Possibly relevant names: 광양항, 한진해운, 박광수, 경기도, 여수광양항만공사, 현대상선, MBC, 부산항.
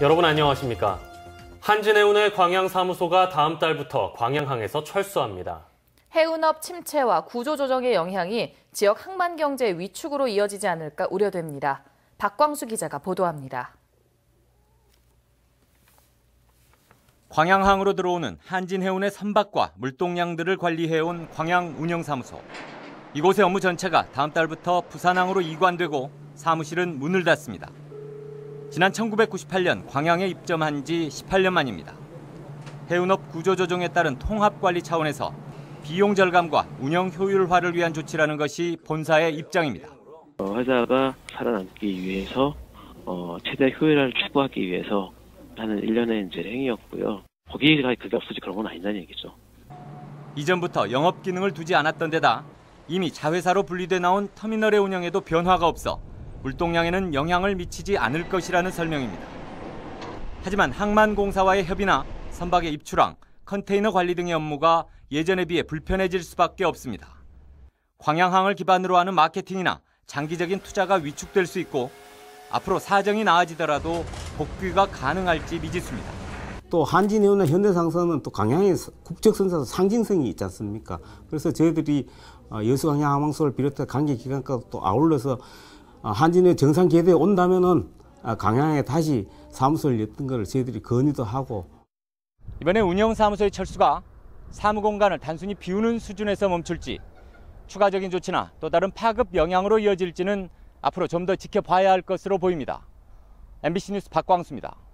여러분 안녕하십니까? 한진해운의 광양사무소가 다음 달부터 광양항에서 철수합니다. 해운업 침체와 구조조정의 영향이 지역 항만경제 위축으로 이어지지 않을까 우려됩니다. 박광수 기자가 보도합니다. 광양항으로 들어오는 한진해운의 선박과 물동량들을 관리해온 광양운영사무소. 이곳의 업무 전체가 다음 달부터 부산항으로 이관되고 사무실은 문을 닫습니다. 지난 1998년 광양에 입점한 지 18년 만입니다. 해운업 구조조정에 따른 통합관리 차원에서 비용 절감과 운영 효율화를 위한 조치라는 것이 본사의 입장입니다. 회사가 살아남기 위해서 최대 효율화를 추구하기 위해서 하는 일련의 이제 행위였고요. 거기가 그게 없어지 그런 건 아니라는 얘기죠. 이전부터 영업 기능을 두지 않았던 데다 이미 자회사로 분리돼 나온 터미널의 운영에도 변화가 없어 물동량에는 영향을 미치지 않을 것이라는 설명입니다. 하지만 항만공사와의 협의나 선박의 입출항, 컨테이너 관리 등의 업무가 예전에 비해 불편해질 수밖에 없습니다. 광양항을 기반으로 하는 마케팅이나 장기적인 투자가 위축될 수 있고 앞으로 사정이 나아지더라도 복귀가 가능할지 미지수입니다. 또 한진해운이나 현대상선은 또 광양의 국적선사로 상징성이 있지 않습니까? 그래서 저희들이 여수광양항만공사를 비롯해 관계기관과 또 아울러서 한진해운 정상 궤도에 온다면은 광양에 다시 사무소를 냈던 것을 저희들이 건의도 하고. 이번에 운영사무소의 철수가 사무공간을 단순히 비우는 수준에서 멈출지 추가적인 조치나 또 다른 파급 영향으로 이어질지는 앞으로 좀 더 지켜봐야 할 것으로 보입니다. MBC 뉴스 박광수입니다.